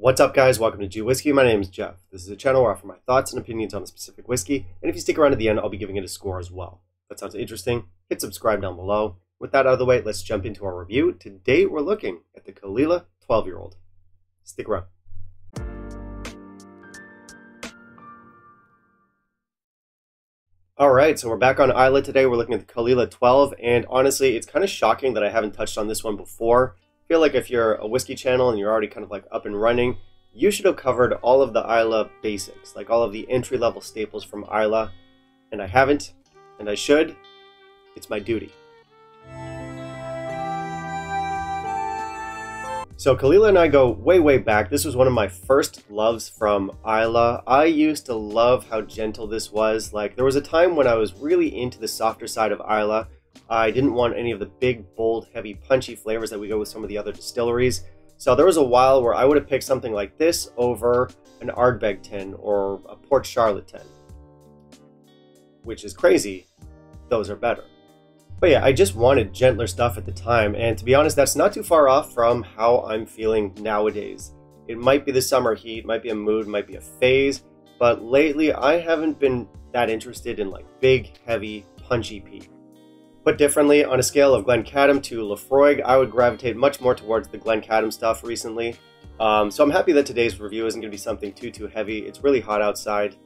What's up, guys? Welcome to Jew Whiskey. My name is Jeff. This is a channel where I offer my thoughts and opinions on a specific whiskey, and if you stick around to the end, I'll be giving it a score as well. If that sounds interesting, hit subscribe down below. With that out of the way, let's jump into our review. Today, we're looking at the Caol Ila 12-year-old. Stick around. Alright, so we're back on Islay today. We're looking at the Caol Ila 12, and honestly, it's kind of shocking that I haven't touched on this one before. I feel like if you're a whiskey channel and you're already kind of like up and running, you should have covered all of the Islay basics, like all of the entry-level staples from Islay, and I haven't, and I should. It's my duty. So Caol Ila and I go way, way back. This was one of my first loves from Islay. I used to love how gentle this was. Like, there was a time when I was really into the softer side of Islay. I didn't want any of the big, bold, heavy, punchy flavors that we go with some of the other distilleries. So there was a while where I would have picked something like this over an Ardbeg 10 or a Port Charlotte 10. Which is crazy. Those are better. But yeah, I just wanted gentler stuff at the time, and to be honest, that's not too far off from how I'm feeling nowadays. It might be the summer heat, might be a mood, might be a phase, but lately I haven't been that interested in like big, heavy, punchy peak. Put differently, on a scale of Glencadam to Laphroaig, I would gravitate much more towards the Glencadam stuff recently. So I'm happy that today's review isn't going to be something too heavy. It's really hot outside.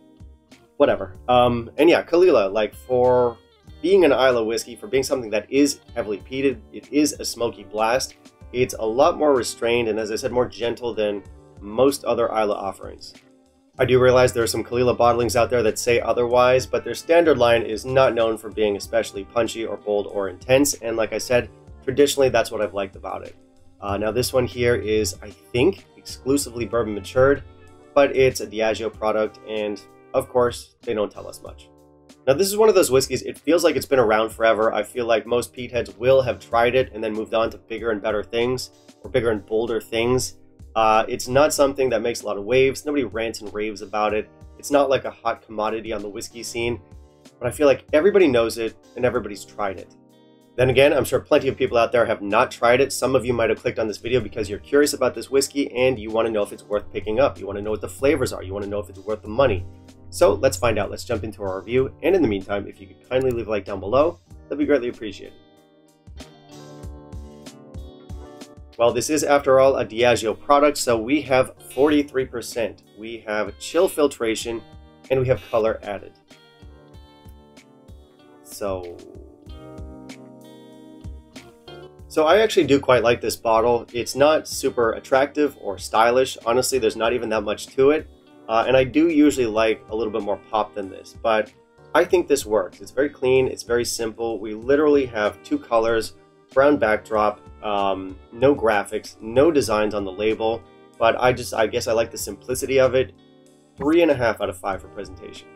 Whatever. And yeah, Caol Ila, like, for being an Islay whiskey, for being something that is heavily peated, it is a smoky blast. It's a lot more restrained and, as I said, more gentle than most other Islay offerings. I do realize there are some Caol Ila bottlings out there that say otherwise, but their standard line is not known for being especially punchy or bold or intense, and like I said, traditionally that's what I've liked about it. Now this one here is, I think, exclusively bourbon matured, but it's a Diageo product, and of course, they don't tell us much. Now this is one of those whiskeys, it feels like it's been around forever. I feel like most peat heads will have tried it and then moved on to bigger and better things, or bigger and bolder things. It's not something that makes a lot of waves. Nobody rants and raves about it. It's not like a hot commodity on the whiskey scene, but I feel like everybody knows it and everybody's tried it. Then again, I'm sure plenty of people out there have not tried it. Some of you might have clicked on this video because you're curious about this whiskey and you want to know if it's worth picking up. You want to know what the flavors are. You want to know if it's worth the money. So let's find out. Let's jump into our review. And in the meantime, if you could kindly leave a like down below, that'd be greatly appreciated. Well, this is, after all, a Diageo product, so we have 43%. We have chill filtration, and we have color added. So I actually do quite like this bottle. It's not super attractive or stylish. Honestly, there's not even that much to it. And I do usually like a little bit more pop than this, but I think this works. It's very clean. It's very simple. We literally have two colors, brown backdrop, no graphics, no designs on the label, but I guess I like the simplicity of it. 3.5 out of 5 for presentation.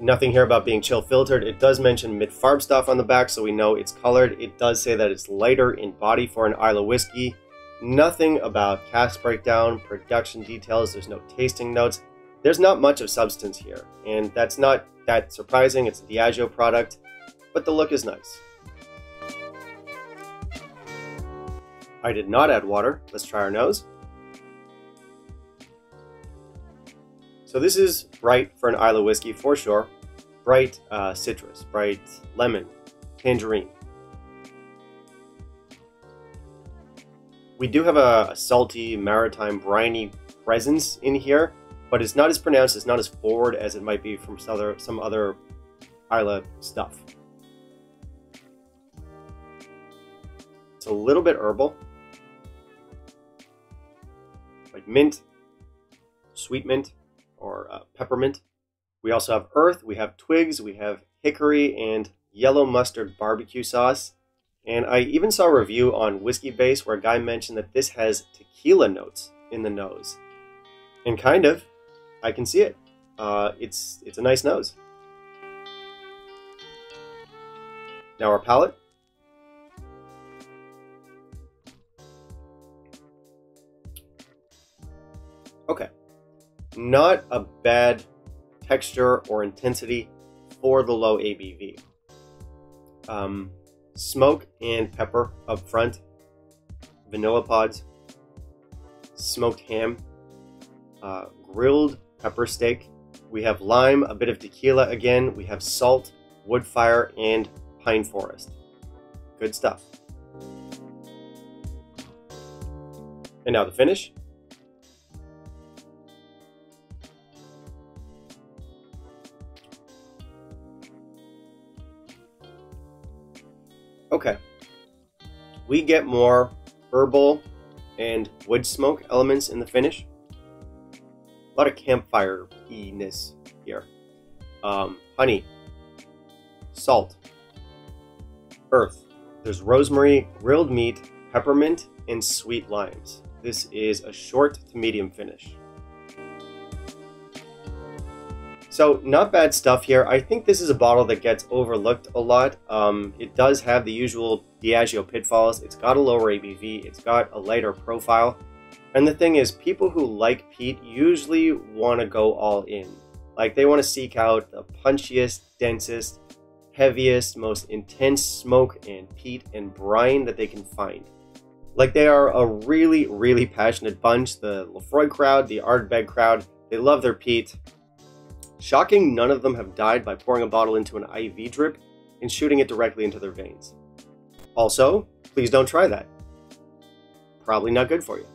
Nothing here about being chill filtered. It does mention mid-farb stuff on the back, so we know it's colored. It does say that it's lighter in body for an Islay whiskey. Nothing about cask breakdown, production details. There's no tasting notes. There's not much of substance here, and that's not that surprising. It's a Diageo product, but the look is nice. I did not add water. Let's try our nose. So this is bright for an Islay whiskey for sure. Bright citrus, bright lemon, tangerine. We do have a salty, maritime, briny presence in here, but it's not as pronounced, it's not as forward as it might be from some other Islay stuff. It's a little bit herbal. Like mint, sweet mint, or peppermint. We also have earth, we have twigs, we have hickory and yellow mustard barbecue sauce. And I even saw a review on Whiskey Base where a guy mentioned that this has tequila notes in the nose. And kind of, I can see it. It's a nice nose. Now our palate. Okay, not a bad texture or intensity for the low ABV. Smoke and pepper up front, vanilla pods, smoked ham, grilled pepper steak. We have lime, a bit of tequila again. We have salt, wood fire, and pine forest. Good stuff. And now the finish. Okay, we get more herbal and wood smoke elements in the finish. A lot of campfire-iness here. Honey, salt, earth. There's rosemary, grilled meat, peppermint, and sweet limes. This is a short to medium finish. So not bad stuff here. I think this is a bottle that gets overlooked a lot. It does have the usual Diageo pitfalls. It's got a lower ABV. It's got a lighter profile. And the thing is, people who like peat usually want to go all in. Like, they want to seek out the punchiest, densest, heaviest, most intense smoke and peat and brine that they can find. Like, they are a really, really passionate bunch. The Laphroaig crowd, the Ardbeg crowd, they love their peat. Shocking, none of them have died by pouring a bottle into an IV drip and shooting it directly into their veins. Also, please don't try that. Probably not good for you.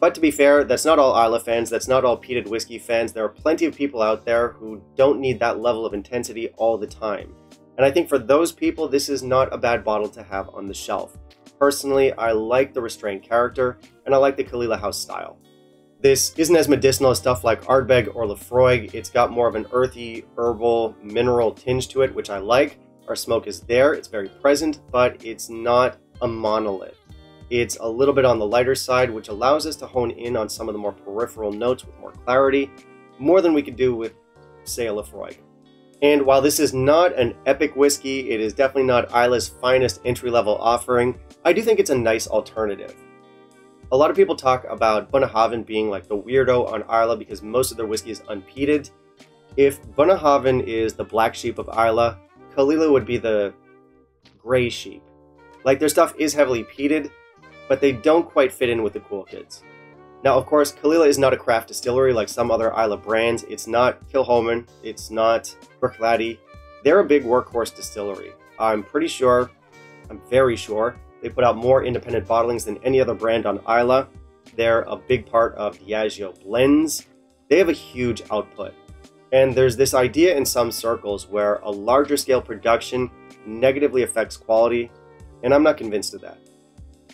But to be fair, that's not all Islay fans, that's not all peated whiskey fans. There are plenty of people out there who don't need that level of intensity all the time. And I think for those people, this is not a bad bottle to have on the shelf. Personally, I like the restrained character, and I like the Caol Ila house style. This isn't as medicinal as stuff like Ardbeg or Laphroaig. It's got more of an earthy, herbal, mineral tinge to it, which I like. Our smoke is there, it's very present, but it's not a monolith. It's a little bit on the lighter side, which allows us to hone in on some of the more peripheral notes with more clarity, more than we could do with, say, a Laphroaig. And while this is not an epic whiskey, it is definitely not Islay's finest entry-level offering, I do think it's a nice alternative. A lot of people talk about Bunnahabhain being like the weirdo on Islay because most of their whiskey is unpeated. If Bunnahabhain is the black sheep of Islay, Caol Ila would be the gray sheep. Like, their stuff is heavily peated, but they don't quite fit in with the cool kids. Now, of course, Caol Ila is not a craft distillery like some other Islay brands. It's not Kilchoman. It's not Bruichladdich. They're a big workhorse distillery. I'm very sure, they put out more independent bottlings than any other brand on Islay. They're a big part of Diageo blends. They have a huge output. And there's this idea in some circles where a larger scale production negatively affects quality, and I'm not convinced of that.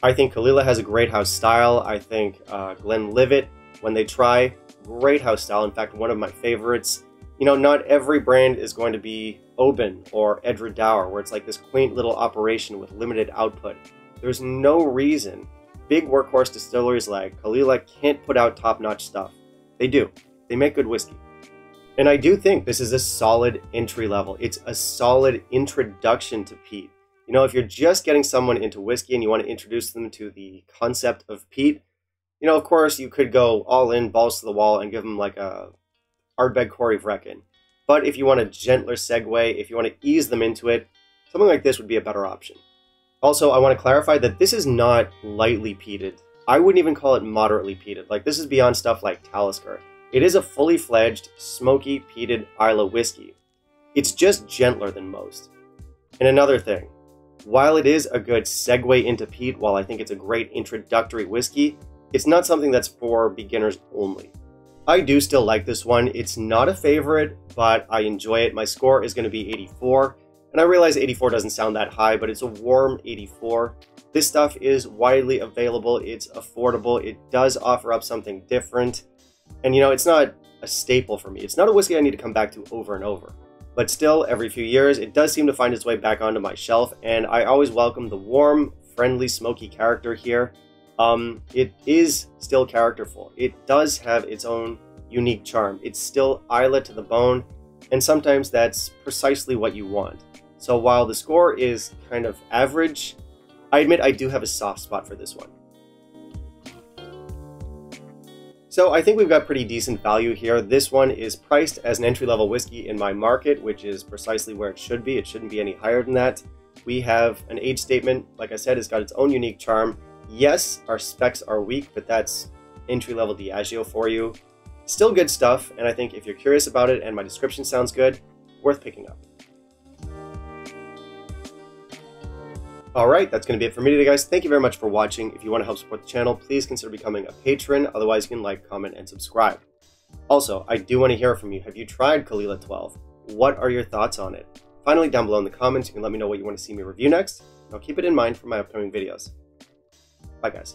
I think Caol Ila has a great house style. I think Glenlivet, when they try, great house style. In fact, one of my favorites. You know, not every brand is going to be Oban or Edradour, where it's like this quaint little operation with limited output. There's no reason big workhorse distilleries like Caol Ila can't put out top-notch stuff. They do. They make good whiskey. And I do think this is a solid entry level. It's a solid introduction to peat. You know, if you're just getting someone into whiskey and you want to introduce them to the concept of peat, you know, of course, you could go all in, balls to the wall, and give them like a Ardbeg Coryvreckan. But if you want a gentler segue, if you want to ease them into it, something like this would be a better option. Also, I want to clarify that this is not lightly peated. I wouldn't even call it moderately peated. Like, this is beyond stuff like Talisker. It is a fully fledged, smoky, peated Islay whiskey. It's just gentler than most. And another thing, while it is a good segue into peat, while I think it's a great introductory whiskey, it's not something that's for beginners only. I do still like this one. It's not a favorite, but I enjoy it. My score is going to be 84, and I realize 84 doesn't sound that high, but it's a warm 84. This stuff is widely available. It's affordable. It does offer up something different, and you know, it's not a staple for me. It's not a whiskey I need to come back to over and over, but still, every few years, it does seem to find its way back onto my shelf, and I always welcome the warm, friendly, smoky character here. It is still characterful. It does have its own unique charm. It's still Islay to the bone, and sometimes that's precisely what you want. So while the score is kind of average, I admit I do have a soft spot for this one. So I think we've got pretty decent value here. This one is priced as an entry-level whiskey in my market, which is precisely where it should be. It shouldn't be any higher than that. We have an age statement. Like I said, it's got its own unique charm. Yes, our specs are weak, but that's entry-level Diageo for you. Still good stuff, and I think if you're curious about it and my description sounds good, worth picking up. Alright, that's going to be it for me today, guys. Thank you very much for watching. If you want to help support the channel, please consider becoming a patron. Otherwise, you can like, comment, and subscribe. Also, I do want to hear from you. Have you tried Caol Ila 12? What are your thoughts on it? Finally, down below in the comments, you can let me know what you want to see me review next. I'll keep it in mind for my upcoming videos. Bye, guys.